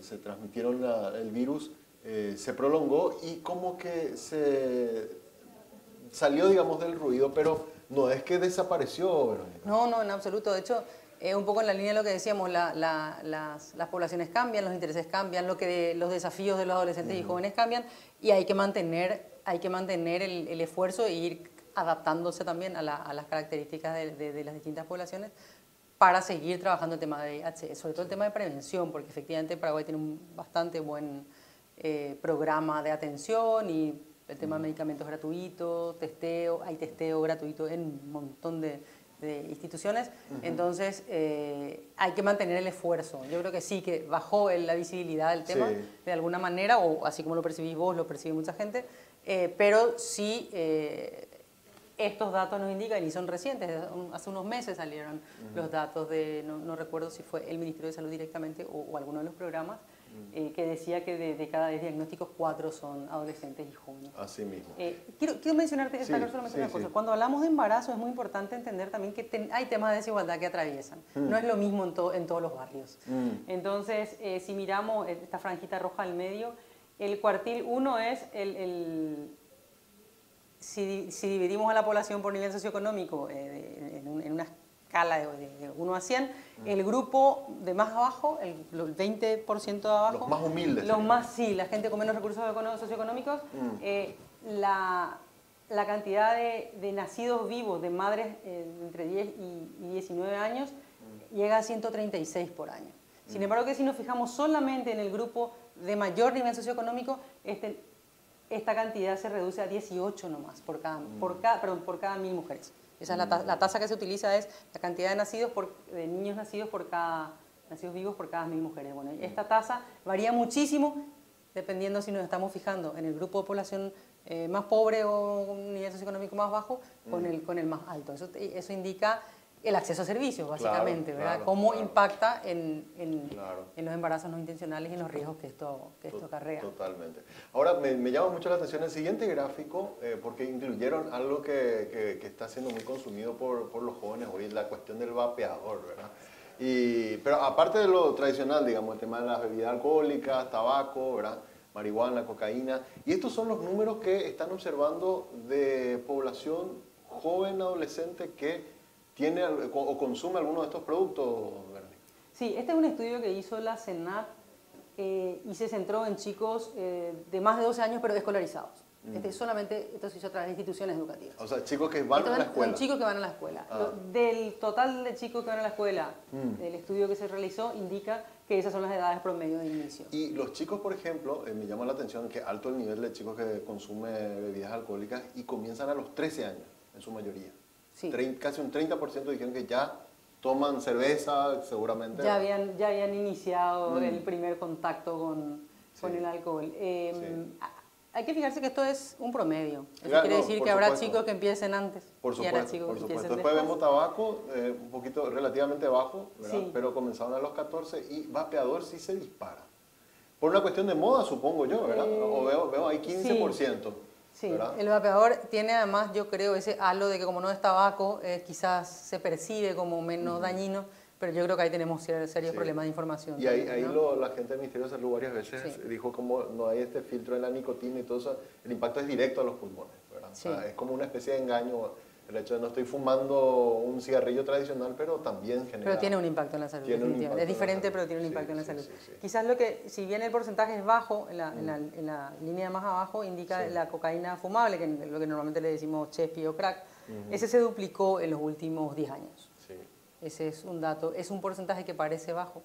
se transmitieron el virus, se prolongó y como que se salió, digamos, del ruido, pero no es que desapareció, Verónica. No, en absoluto. De hecho, un poco en la línea de lo que decíamos, las poblaciones cambian, los intereses cambian, los desafíos de los adolescentes y jóvenes cambian, y hay que mantener el esfuerzo e ir adaptándose también a las características de las distintas poblaciones para seguir trabajando el tema de VIH, sobre todo el tema de prevención, porque efectivamente Paraguay tiene un bastante buen programa de atención y el tema de medicamentos gratuitos, testeo, hay testeo gratuito en un montón de instituciones, entonces hay que mantener el esfuerzo. Yo creo que sí, que bajó la visibilidad del tema de alguna manera, o así como lo percibís vos, lo percibe mucha gente, pero sí estos datos nos indican, y son recientes, hace unos meses salieron los datos de, no recuerdo si fue el Ministerio de Salud directamente o alguno de los programas, que decía que de cada 10 diagnósticos, 4 son adolescentes y jóvenes. Así mismo. Quiero mencionarte, destacar solamente una cosa. Cuando hablamos de embarazo es muy importante entender también que hay temas de desigualdad que atraviesan. No es lo mismo en todos los barrios. Entonces, si miramos esta franjita roja al medio, el cuartil 1 es si dividimos a la población por nivel socioeconómico en una escala de 1 a 100, el grupo de más abajo, los 20% de abajo, los más humildes, la gente con menos recursos socioeconómicos, la cantidad de nacidos vivos de madres entre 10 y 19 años llega a 136 por año. Sin embargo, que si nos fijamos solamente en el grupo de mayor nivel socioeconómico, esta cantidad se reduce a 18 nomás por cada 1000 mujeres. Esa es la tasa que se utiliza, es la cantidad de nacidos de niños nacidos nacidos vivos por cada 1000 mujeres. Bueno, esta tasa varía muchísimo dependiendo si nos estamos fijando en el grupo de población más pobre o un nivel socioeconómico más bajo con el más alto. Eso indica el acceso a servicios, básicamente, claro, ¿verdad? Cómo impacta en los embarazos no intencionales y en los riesgos que esto acarrea. Totalmente. Ahora, me llama mucho la atención el siguiente gráfico, porque incluyeron algo que está siendo muy consumido por los jóvenes hoy, la cuestión del vapeador, ¿verdad? Pero aparte de lo tradicional, digamos, el tema de las bebidas alcohólicas, tabaco, ¿verdad? Marihuana, cocaína. Y estos son los números que están observando de población joven, adolescente, que tiene o consume alguno de estos productos, Verónica. Sí, este es un estudio que hizo la CENAP y se centró en chicos de más de 12 años pero escolarizados. Esto se hizo a través de instituciones educativas. O sea, chicos que van a la escuela. Chicos que van a la escuela. Del total de chicos que van a la escuela, el estudio que se realizó indica que esas son las edades promedio de inicio. Y los chicos, por ejemplo, me llama la atención que alto el nivel de chicos que consumen bebidas alcohólicas y comienzan a los 13 años, en su mayoría. Sí. Casi un 30% dijeron que ya toman cerveza, seguramente. Ya habían iniciado el primer contacto con el alcohol. Hay que fijarse que esto es un promedio. Eso quiere decir que habrá chicos que empiecen antes. Por supuesto. Y habrá chicos que empiecen después. Después vemos tabaco, un poquito relativamente bajo, pero comenzaron a los 14 y vapeador sí se dispara. Por una cuestión de moda, supongo yo, ¿verdad? O veo ahí 15%. Sí. Sí, ¿verdad? El vapeador tiene además, yo creo, ese halo de que como no es tabaco, quizás se percibe como menos dañino, pero yo creo que ahí tenemos serios problemas de información. Y también, ahí la gente del Ministerio de Salud varias veces dijo como no hay este filtro de la nicotina y todo eso, el impacto es directo a los pulmones, ¿verdad? O sea, es como una especie de engaño, el hecho de no estoy fumando un cigarrillo tradicional, pero también genera... Pero tiene un impacto en la salud, definitivamente. Es diferente, pero tiene un impacto en la salud. Quizás lo que, si bien el porcentaje es bajo, en la línea más abajo indica la cocaína fumable, que es lo que normalmente le decimos chespi o crack, ese se duplicó en los últimos 10 años. Sí. Ese es un dato, es un porcentaje que parece bajo,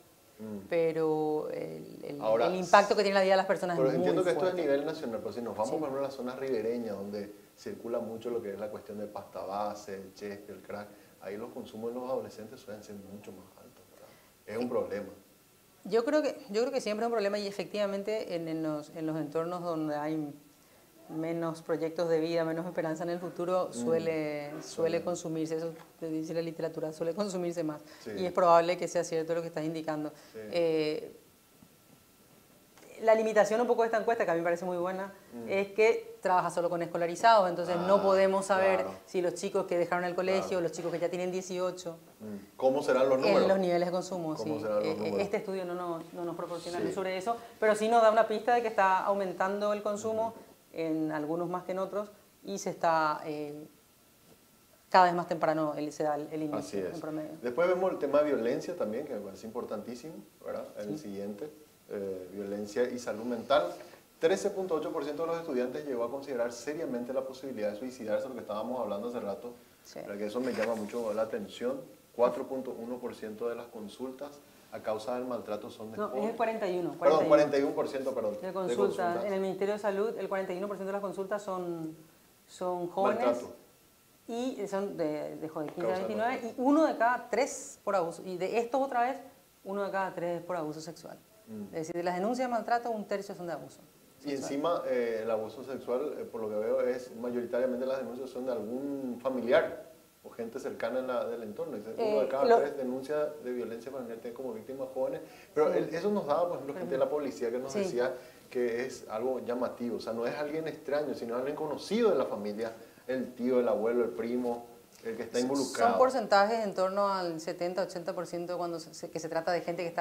pero el impacto que tiene la vida de las personas es muy fuerte. Pero entiendo que esto es a nivel nacional, pero si nos vamos por ejemplo a las zonas ribereñas, donde circula mucho lo que es la cuestión de pasta base, el chespi, el crack, ahí los consumos en los adolescentes suelen ser mucho más altos, ¿verdad? Es un problema. Yo creo que siempre es un problema y efectivamente en los entornos donde hay menos proyectos de vida, menos esperanza en el futuro, suele consumirse, eso dice la literatura, suele consumirse más. Sí. Y es probable que sea cierto lo que estás indicando. Sí. La limitación un poco de esta encuesta, que a mí me parece muy buena, es que trabaja solo con escolarizados, entonces no podemos saber si los chicos que dejaron el colegio, los chicos que ya tienen 18... ¿Cómo serán los números? En los niveles de consumo, este estudio no nos proporciona luz sobre eso, pero sí nos da una pista de que está aumentando el consumo en algunos más que en otros y se está... cada vez más temprano se da el inicio. Así es. En promedio. Después vemos el tema de violencia también, que me parece importantísimo, ¿verdad? El siguiente... violencia y salud mental, 13.8% de los estudiantes llegó a considerar seriamente la posibilidad de suicidarse, lo que estábamos hablando hace rato, que eso me llama mucho la atención. 4.1% de las consultas a causa del maltrato son de jóvenes. No, es el 41%, de consultas. En el Ministerio de Salud, el 41% de las consultas son jóvenes. Maltrato. Y son de 15 a 29, y uno de cada 3 por abuso. Y de estos otra vez, uno de cada 3 por abuso sexual. Es decir, de las denuncias de maltrato, un tercio son de abuso sexual. Y encima, el abuso sexual, por lo que veo, es mayoritariamente las denuncias son de algún familiar. o gente cercana del entorno. Uno de cada tres denuncia de violencia familiar tiene como víctimas jóvenes, pero sí, eso nos daba, por ejemplo, gente de la policía que nos decía que es algo llamativo, o sea, no es alguien extraño, sino alguien conocido de la familia, el tío, el abuelo, el primo, el que está involucrado. Son porcentajes en torno al 70-80% cuando se trata de gente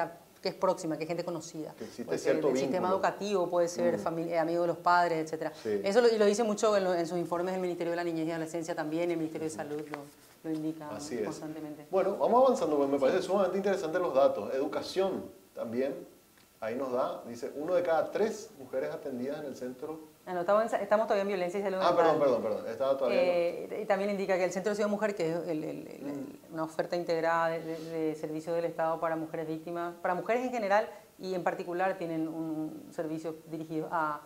que es próxima, que es gente conocida. Que existe cierto vínculo. El sistema educativo puede ser amigo de los padres, etc. Sí. Eso lo dice mucho en sus informes el Ministerio de la Niñez y Adolescencia también, el Ministerio de Salud lo indica constantemente. Bueno, vamos avanzando, me parece sumamente interesante los datos. Educación también, ahí nos da, dice, 1 de cada 3 mujeres atendidas en el centro. No, estamos todavía en violencia y salud mental. Perdón. Estaba todavía y también indica que el Centro de Ciudad de Mujer, que es una oferta integrada de servicios del Estado para mujeres víctimas, para mujeres en general y en particular tienen un servicio dirigido a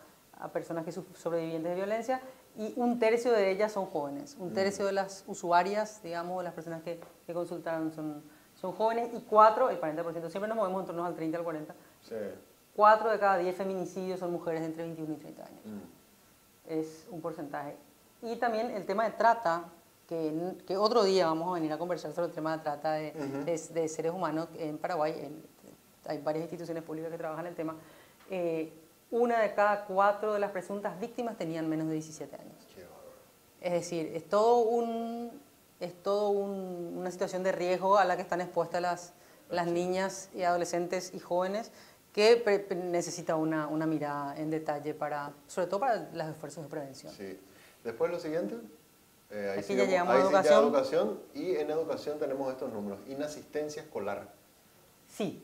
personas que son sobrevivientes de violencia, y 1/3 de ellas son jóvenes, 1/3 de las usuarias, digamos, de las personas que consultaron son jóvenes, y 4, el 40%, siempre nos movemos en torno al 30 al 40%. Sí. 4 de cada 10 feminicidios son mujeres de entre 21 y 30 años. Es un porcentaje. Y también el tema de trata, que otro día vamos a venir a conversar sobre el tema de trata de seres humanos en Paraguay. Hay varias instituciones públicas que trabajan el tema. 1 de cada 4 de las presuntas víctimas tenían menos de 17 años. Es decir, es toda una situación de riesgo a la que están expuestas las niñas y adolescentes y jóvenes, que necesita una mirada en detalle, sobre todo para los esfuerzos de prevención. Sí. Después lo siguiente, ahí sí ya llegamos a educación, y en educación tenemos estos números, inasistencia escolar. Sí,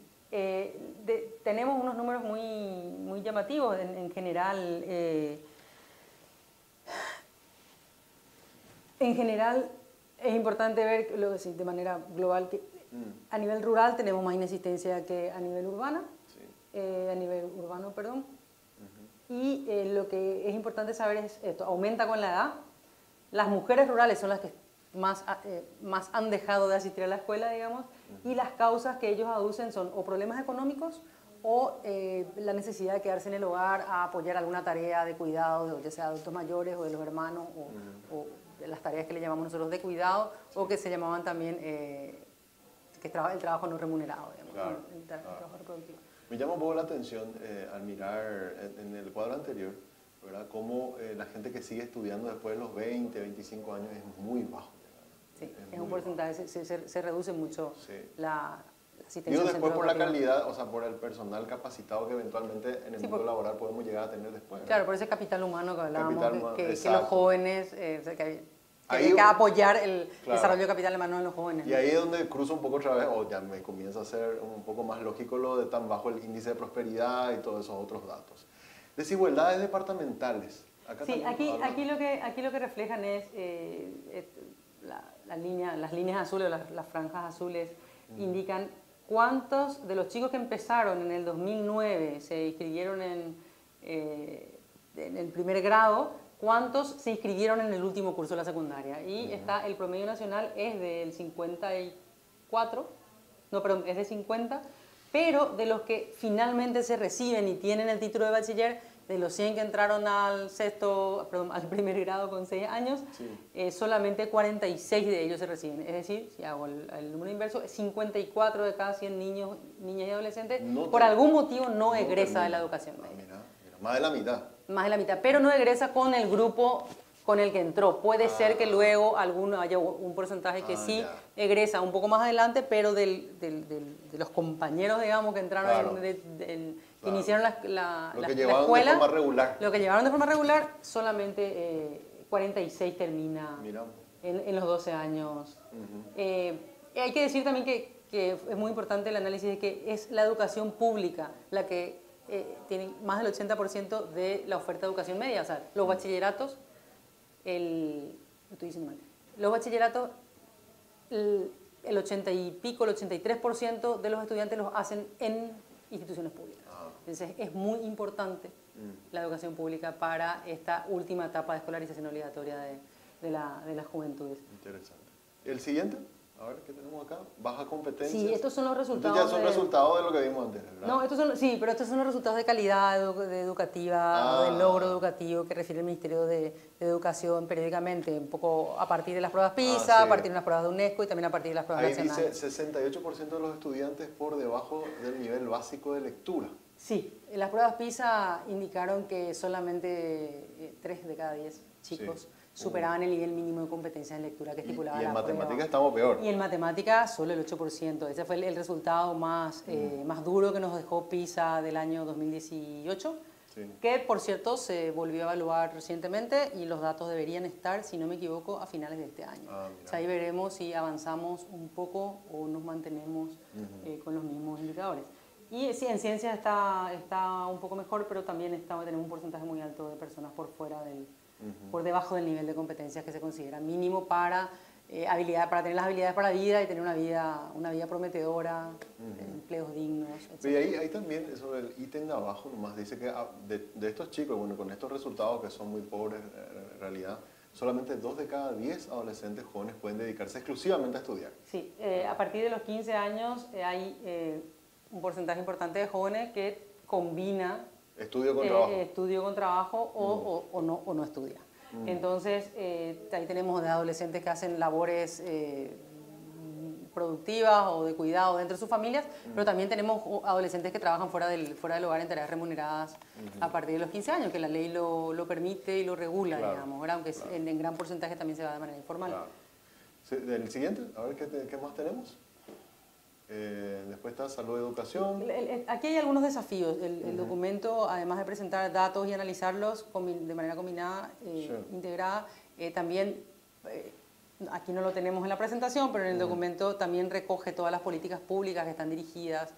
tenemos unos números muy, muy llamativos en general. En general es importante ver de manera global que a nivel rural tenemos más inasistencia que a nivel urbano. Y lo que es importante saber es esto, aumenta con la edad. Las mujeres rurales son las que más han dejado de asistir a la escuela, digamos, y las causas que ellos aducen son o problemas económicos o la necesidad de quedarse en el hogar a apoyar alguna tarea de cuidado, ya sea de adultos mayores o de los hermanos, o de las tareas que le llamamos nosotros de cuidado, o que se llamaban también el trabajo no remunerado, digamos, el trabajo reproductivo. Me llama un poco la atención al mirar en el cuadro anterior, ¿verdad?, cómo la gente que sigue estudiando después de los 20, 25 años es muy bajo. Sí, es un porcentaje, se reduce mucho la asistencia. Digo, después por la calidad, o sea, por el personal capacitado que eventualmente en el mundo laboral podemos llegar a tener después. Claro, por ese capital humano que hablábamos, que los jóvenes... hay que apoyar el desarrollo de capital humano en los jóvenes. Y ahí es donde cruzo un poco otra vez, ya me comienza a ser un poco más lógico lo de tan bajo el índice de prosperidad y todos esos otros datos. Desigualdades departamentales. Aquí lo que reflejan es las líneas azules, las franjas azules, indican cuántos de los chicos que empezaron en el 2009 se inscribieron en el primer grado, cuántos se inscribieron en el último curso de la secundaria. Y el promedio nacional es del 50, pero de los que finalmente se reciben y tienen el título de bachiller, de los 100 que entraron al primer grado con 6 años, solamente 46 de ellos se reciben. Es decir, si hago el número inverso, 54 de cada 100 niños, niñas y adolescentes, por algún motivo no egresa de la educación media. Más de la mitad. Más de la mitad, pero no egresa con el grupo con el que entró. Puede ser que luego haya un porcentaje que egresa un poco más adelante, pero de los compañeros, digamos, que entraron, iniciaron la escuela, lo que llevaron de forma regular, solamente 46 termina en los 12 años. Hay que decir también que es muy importante el análisis de que es la educación pública la que... tienen más del 80% de la oferta de educación media, o sea, los bachilleratos, el 80 y pico, el 83% de los estudiantes los hacen en instituciones públicas. Entonces es muy importante la educación pública para esta última etapa de escolarización obligatoria de las juventudes. Interesante. ¿El siguiente? A ver, ¿qué tenemos acá? Baja competencia. Sí, estos son los resultados. Estos ya son resultados de lo que vimos antes, ¿verdad? No, estos son, sí, pero estos son los resultados de calidad educativa, del logro educativo que refiere el Ministerio de Educación periódicamente, un poco a partir de las pruebas PISA, sí, a partir de las pruebas de UNESCO y también a partir de las pruebas nacionales. Ahí dice 68% de los estudiantes por debajo del nivel básico de lectura. Sí, las pruebas PISA indicaron que solamente 3 de cada 10 chicos... Sí. superaban el nivel mínimo de competencia en lectura que estipulaba la prueba. Y en matemáticas estamos peor. Y en matemáticas solo el 8%. Ese fue el resultado más, más duro que nos dejó PISA del año 2018, sí, que por cierto se volvió a evaluar recientemente y los datos deberían estar, si no me equivoco, a finales de este año. Ah, o sea, ahí veremos si avanzamos un poco o nos mantenemos con los mismos indicadores. Y sí, en ciencias está un poco mejor, pero también tenemos un porcentaje muy alto de personas por fuera del... por debajo del nivel de competencias que se considera mínimo para, para tener las habilidades para la vida y tener una vida prometedora, empleos dignos, etc. Y ahí también, sobre el ítem de abajo, nomás dice que de estos chicos, bueno, con estos resultados que son muy pobres en realidad, solamente 2 de cada 10 adolescentes jóvenes pueden dedicarse exclusivamente a estudiar. Sí, a partir de los 15 años hay un porcentaje importante de jóvenes que combina estudio con trabajo. Estudio con trabajo o no estudia. Entonces, ahí tenemos de adolescentes que hacen labores productivas o de cuidado dentro de sus familias, pero también tenemos adolescentes que trabajan fuera del hogar en tareas remuneradas a partir de los 15 años, que la ley lo permite y lo regula, claro, digamos, ¿verdad? Aunque claro, en gran porcentaje también se va de manera informal. Claro. Sí, el siguiente, a ver qué más tenemos. Después está salud, educación. Aquí hay algunos desafíos. El documento, además de presentar datos y analizarlos de manera combinada, integrada, también, aquí no lo tenemos en la presentación, pero en el documento también recoge todas las políticas públicas que están dirigidas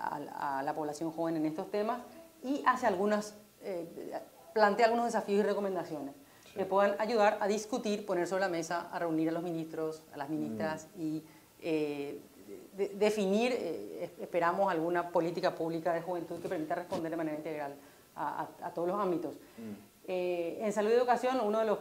a la población joven en estos temas y hace plantea algunos desafíos y recomendaciones que puedan ayudar a discutir, poner sobre la mesa, a reunir a los ministros, a las ministras y... definir, esperamos, alguna política pública de juventud que permita responder de manera integral a todos los ámbitos. En salud y educación, uno de los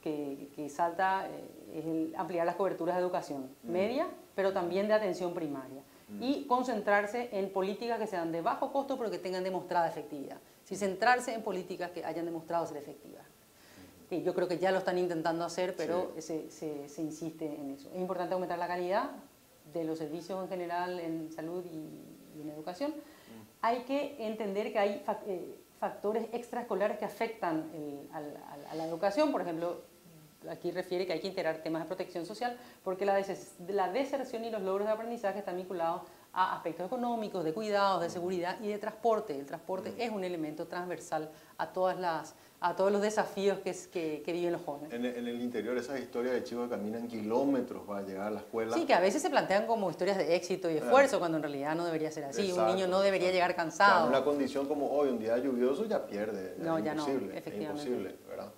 que salta es el ampliar las coberturas de educación media, pero también de atención primaria. Y concentrarse en políticas que sean de bajo costo, pero que tengan demostrada efectividad. Sí, centrarse en políticas que hayan demostrado ser efectivas. Sí, yo creo que ya lo están intentando hacer, pero se insiste en eso. Es importante aumentar la calidad de los servicios en general en salud y en educación. Hay que entender que hay factores extraescolares que afectan a la educación. Por ejemplo, aquí refiere que hay que integrar temas de protección social porque la deserción y los logros de aprendizaje están vinculados a aspectos económicos, de cuidados, de seguridad y de transporte. El transporte es un elemento transversal a todos los desafíos que viven los jóvenes. En el interior, esas historias de chicos que caminan kilómetros para llegar a la escuela. Sí, que a veces se plantean como historias de éxito y esfuerzo, cuando en realidad no debería ser así. Exacto, un niño no debería llegar cansado. En una condición como hoy, un día lluvioso, ya pierde. No, ya no, efectivamente. Es imposible, ¿verdad?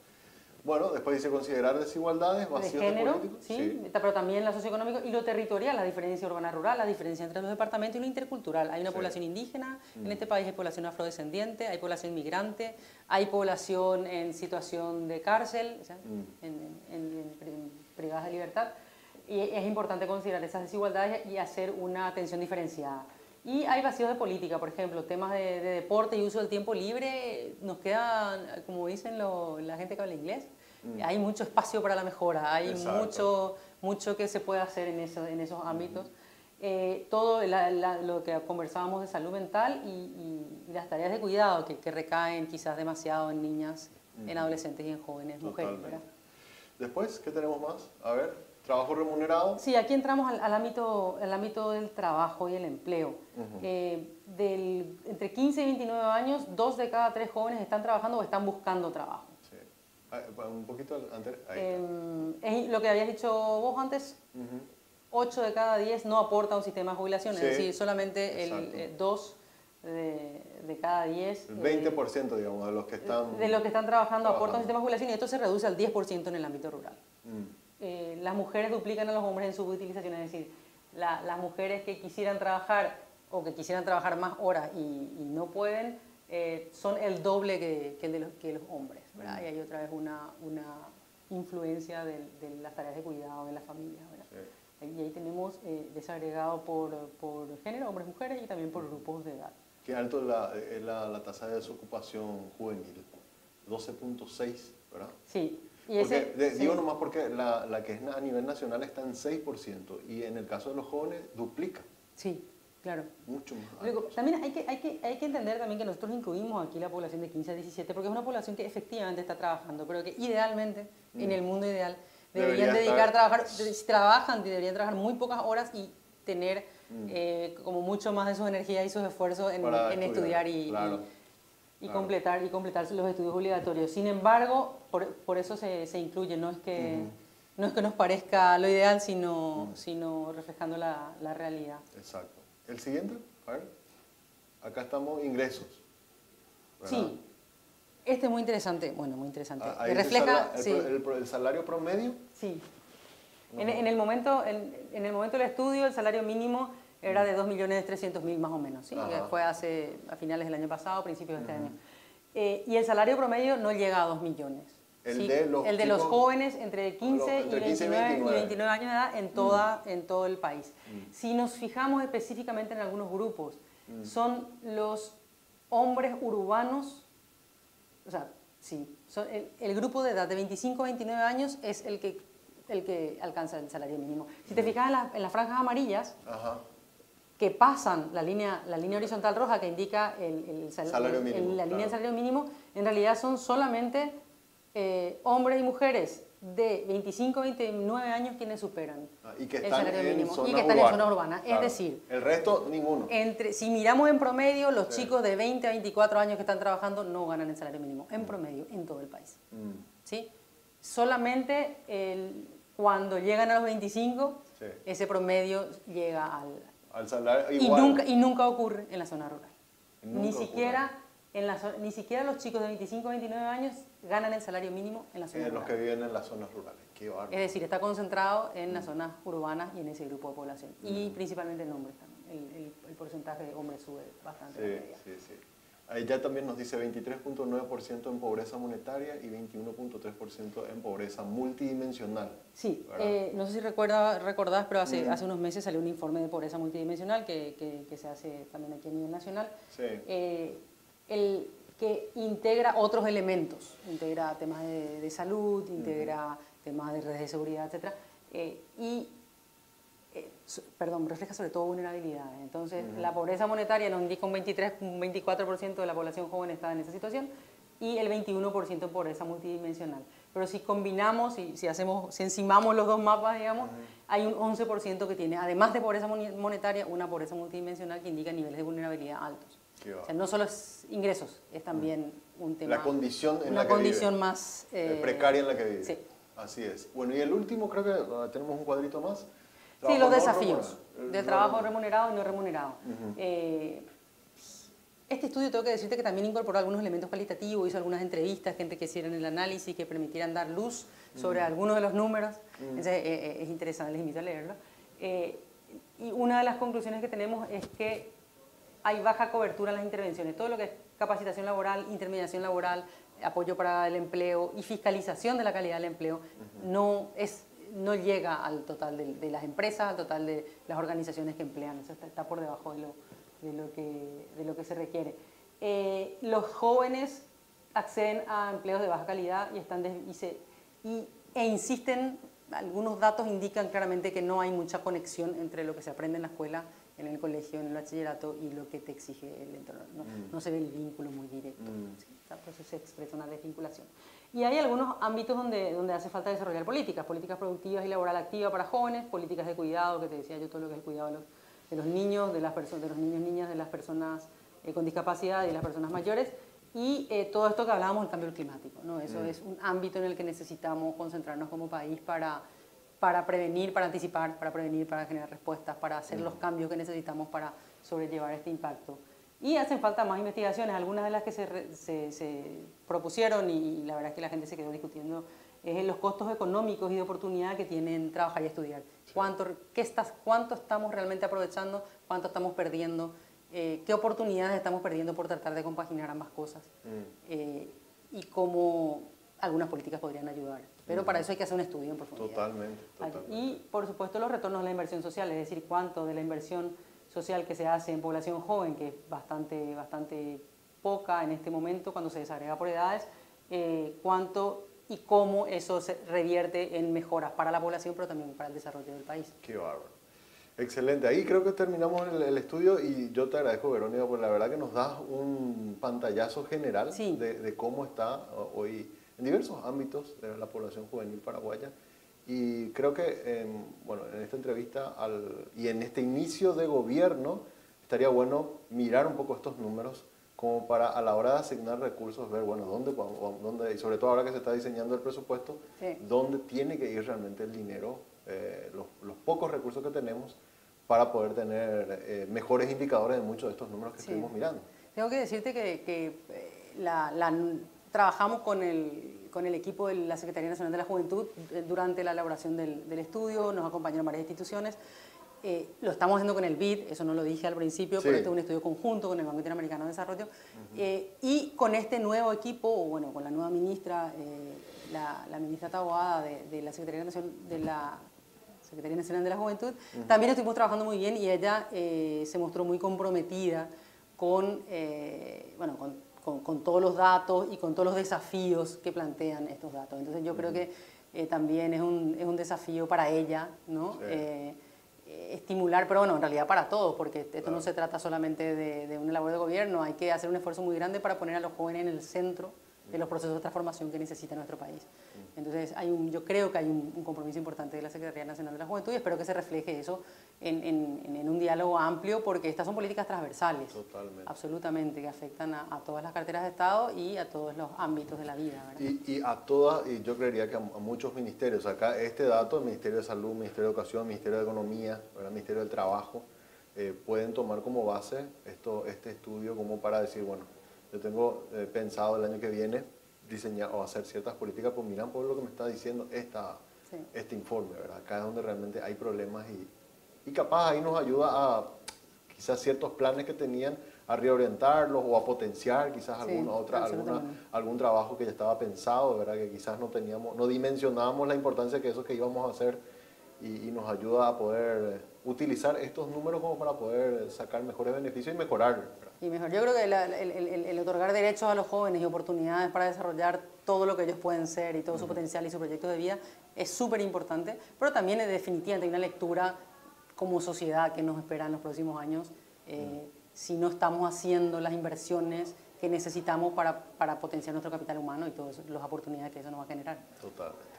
Bueno, después dice considerar desigualdades, vacíos de género, políticos, sí, pero también la socioeconómica y lo territorial, la diferencia urbana-rural, la diferencia entre los departamentos y lo intercultural. Hay una población indígena, en este país hay población afrodescendiente, hay población migrante, hay población en situación de cárcel, o sea, en privadas de libertad. Y es importante considerar esas desigualdades y hacer una atención diferenciada. Y hay vacíos de política, por ejemplo, temas de deporte y uso del tiempo libre, nos quedan, como dicen la gente que habla inglés, hay mucho espacio para la mejora, hay mucho que se puede hacer en esos ámbitos. Todo lo que conversábamos de salud mental y las tareas de cuidado que recaen quizás demasiado en niñas, en adolescentes y en jóvenes, mujeres, ¿verdad? Después, ¿qué tenemos más? A ver... ¿Trabajo remunerado? Sí, aquí entramos al ámbito del trabajo y el empleo. Entre 15 y 29 años, 2 de cada 3 jóvenes están trabajando o están buscando trabajo. Sí. Un poquito antes. Es lo que habías dicho vos antes, 8 de cada 10 no aporta un sistema de jubilación, es decir, solamente el 2 de cada 10. El 20%, digamos, de los que están trabajando aporta un sistema de jubilación y esto se reduce al 10% en el ámbito rural. Las mujeres duplican a los hombres en su utilización, es decir, las mujeres que quisieran trabajar o que quisieran trabajar más horas y no pueden, son el doble que los hombres, ¿verdad? Y hay otra vez una influencia de las tareas de cuidado de las familias, ¿verdad? Sí. Y ahí tenemos desagregado por género, hombres, mujeres, y también por grupos de edad. Qué alto es la tasa de desocupación juvenil, 12.6, ¿verdad? Sí. Y ese, porque, digo nomás porque la que es a nivel nacional está en 6%, y en el caso de los jóvenes duplica. Sí, claro. Mucho más. Luego, también hay que entender también que nosotros incluimos aquí la población de 15 a 17, porque es una población que efectivamente está trabajando, pero que idealmente, en el mundo ideal, deberían deberían trabajar muy pocas horas y tener como mucho más de sus energías y sus esfuerzos en estudiar completar los estudios obligatorios. Sin embargo, por eso se incluye, no es que nos parezca lo ideal, sino reflejando la realidad. Exacto. El siguiente, a ver, acá estamos ingresos, ¿verdad? Sí, este es muy interesante, ahí refleja el salario promedio. Sí, no. en el momento del estudio el salario mínimo era de 2.300.000 más o menos, ¿sí? Fue a finales del año pasado, principios de este año. Y el salario promedio no llega a 2 millones. El de los jóvenes entre 15 y 29 años de edad en todo el país. Si nos fijamos específicamente en algunos grupos, son los hombres urbanos, o sea, sí, son el grupo de edad de 25 a 29 años es el que alcanza el salario mínimo. Si te fijas en las franjas amarillas, que pasan la línea horizontal roja que indica la línea del salario mínimo, en realidad son solamente hombres y mujeres de 25 a 29 años quienes superan el salario mínimo y que están en zona urbana. Claro. Es decir, el resto, ninguno. Si miramos en promedio, los chicos de 20 a 24 años que están trabajando no ganan el salario mínimo, en promedio, en todo el país. ¿Sí? Solamente cuando llegan a los 25, ese promedio llega al salario igual. Y nunca ocurre en la zona rural. Ni siquiera los chicos de 25 a 29 años ganan el salario mínimo en la zona rural. Los que viven en las zonas rurales. Qué bárbaro. Es decir, está concentrado en las zonas urbanas y en ese grupo de población. Y principalmente en hombres también. El porcentaje de hombres sube bastante. Sí. Ahí ya también nos dice 23.9% en pobreza monetaria y 21.3% en pobreza multidimensional. Sí, no sé si recordás, pero hace unos meses salió un informe de pobreza multidimensional que se hace también aquí a nivel nacional, que integra otros elementos, integra temas de salud, integra temas de redes de seguridad, etc. Refleja sobre todo vulnerabilidades. Entonces, la pobreza monetaria nos indica un 24% de la población joven está en esa situación y el 21% en pobreza multidimensional. Pero si combinamos, si encimamos los dos mapas, digamos, hay un 11% que tiene, además de pobreza monetaria, una pobreza multidimensional que indica niveles de vulnerabilidad altos. O sea, no solo es ingresos, es también un tema... La condición en la que vive. Una condición más... precaria en la que vive. Sí. Así es. Bueno, y el último, creo que tenemos un cuadrito más. Sí, los desafíos de trabajo remunerado y no remunerado. Este estudio, tengo que decirte que también incorporó algunos elementos cualitativos, hizo algunas entrevistas, gente que hicieran el análisis, que permitieran dar luz sobre algunos de los números. Entonces, es interesante, les invito a leerlo. Y una de las conclusiones que tenemos es que hay baja cobertura en las intervenciones. Todo lo que es capacitación laboral, intermediación laboral, apoyo para el empleo y fiscalización de la calidad del empleo no llega al total de las empresas, al total de las organizaciones que emplean. Eso está por debajo de lo que se requiere. Los jóvenes acceden a empleos de baja calidad e insisten, algunos datos indican claramente que no hay mucha conexión entre lo que se aprende en la escuela, en el colegio, en el bachillerato y lo que te exige el entorno. No se ve el vínculo muy directo. ¿Sí? Por eso se expresa una desvinculación. Y hay algunos ámbitos donde hace falta desarrollar políticas productivas y laboral activa para jóvenes, políticas de cuidado, que te decía yo, todo lo que es el cuidado de los niños, de los niños, niñas, de las personas con discapacidad y de las personas mayores. Y todo esto que hablábamos del cambio climático, ¿no? Eso es un ámbito en el que necesitamos concentrarnos como país para prevenir, para anticipar, para prevenir, para generar respuestas, para hacer los cambios que necesitamos para sobrellevar este impacto. Y hacen falta más investigaciones, algunas de las que se propusieron y la verdad es que la gente se quedó discutiendo, es los costos económicos y de oportunidad que tienen trabajar y estudiar. Sí. ¿Cuánto estamos realmente aprovechando? ¿Cuánto estamos perdiendo? ¿Qué oportunidades estamos perdiendo por tratar de compaginar ambas cosas? Y cómo algunas políticas podrían ayudar. Pero para eso hay que hacer un estudio en profundidad. Totalmente, totalmente. Y, por supuesto, los retornos de la inversión social, es decir, cuánto de la inversión social que se hace en población joven, que es bastante poca en este momento cuando se desagrega por edades, cuánto y cómo eso se revierte en mejoras para la población, pero también para el desarrollo del país. Qué bárbaro. Excelente. Ahí creo que terminamos el estudio y yo te agradezco, Verónica, porque la verdad que nos das un pantallazo general de cómo está hoy en diversos ámbitos de la población juvenil paraguaya. Y creo que bueno, en esta entrevista y en este inicio de gobierno estaría bueno mirar un poco estos números como para a la hora de asignar recursos ver, bueno, dónde y sobre todo ahora que se está diseñando el presupuesto, dónde tiene que ir realmente el dinero, los pocos recursos que tenemos para poder tener mejores indicadores de muchos de estos números que estuvimos mirando. Tengo que decirte que trabajamos con el equipo de la Secretaría Nacional de la Juventud durante la elaboración del estudio, nos acompañaron varias instituciones, lo estamos haciendo con el BID, eso no lo dije al principio, pero este es un estudio conjunto con el Banco Interamericano de Desarrollo, y con este nuevo equipo, o bueno, con la nueva ministra, la ministra Taboada de la Secretaría Nacional de la Juventud, también estuvimos trabajando muy bien y ella se mostró muy comprometida con, bueno, con todos los datos y con todos los desafíos que plantean estos datos. Entonces yo creo que también es un desafío para ella, ¿no? Estimular, pero bueno, en realidad para todos, porque esto no se trata solamente de una labor de gobierno, hay que hacer un esfuerzo muy grande para poner a los jóvenes en el centro de los procesos de transformación que necesita nuestro país. Entonces yo creo que hay un compromiso importante de la Secretaría Nacional de la Juventud y espero que se refleje eso en un diálogo amplio, porque estas son políticas transversales, absolutamente, que afectan a todas las carteras de Estado y a todos los ámbitos de la vida, ¿verdad? Y a todas, y yo creería que a muchos ministerios, acá este dato, el Ministerio de Salud, Ministerio de Educación, Ministerio de Economía, el Ministerio del Trabajo, pueden tomar como base este estudio como para decir, bueno, yo tengo pensado el año que viene diseñar o hacer ciertas políticas, pues miran por lo que me está diciendo este informe, ¿verdad? Acá es donde realmente hay problemas y capaz ahí nos ayuda a quizás ciertos planes que tenían a reorientarlos o a potenciar quizás algún trabajo que ya estaba pensado, ¿verdad? Que quizás no dimensionábamos la importancia de eso que íbamos a hacer y nos ayuda a poder utilizar estos números como para poder sacar mejores beneficios y mejorar, ¿verdad? Y mejor, yo creo que el otorgar derechos a los jóvenes y oportunidades para desarrollar todo lo que ellos pueden ser y todo su potencial y su proyecto de vida es súper importante, pero también es definitivamente una lectura como sociedad que nos espera en los próximos años si no estamos haciendo las inversiones que necesitamos para potenciar nuestro capital humano y todas las oportunidades que eso nos va a generar. Totalmente.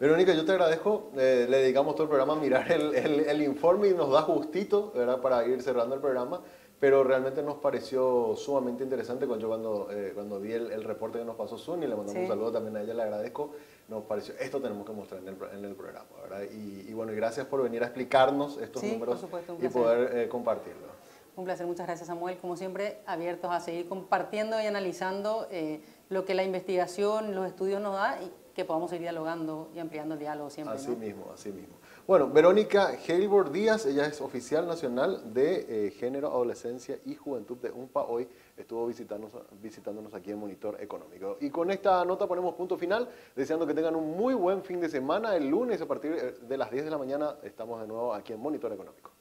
Verónica, yo te agradezco, le dedicamos todo el programa a mirar el informe y nos da justito, ¿verdad?, para ir cerrando el programa. Pero realmente nos pareció sumamente interesante cuando vi el reporte que nos pasó Sun, y le mandamos un saludo también a ella, le agradezco, nos pareció, esto tenemos que mostrar en el programa, ¿verdad? Y bueno, gracias por venir a explicarnos estos números, por supuesto, y poder compartirlo. Un placer, muchas gracias, Samuel, como siempre, abiertos a seguir compartiendo y analizando lo que la investigación, los estudios nos da y que podamos ir dialogando y ampliando el diálogo siempre. Así mismo, así mismo. Bueno, Verónica Heilborn Díaz, ella es oficial nacional de Género, Adolescencia y Juventud de UNFPA. Hoy estuvo visitándonos aquí en Monitor Económico. Y con esta nota ponemos punto final, deseando que tengan un muy buen fin de semana. El lunes a partir de las 10 de la mañana estamos de nuevo aquí en Monitor Económico.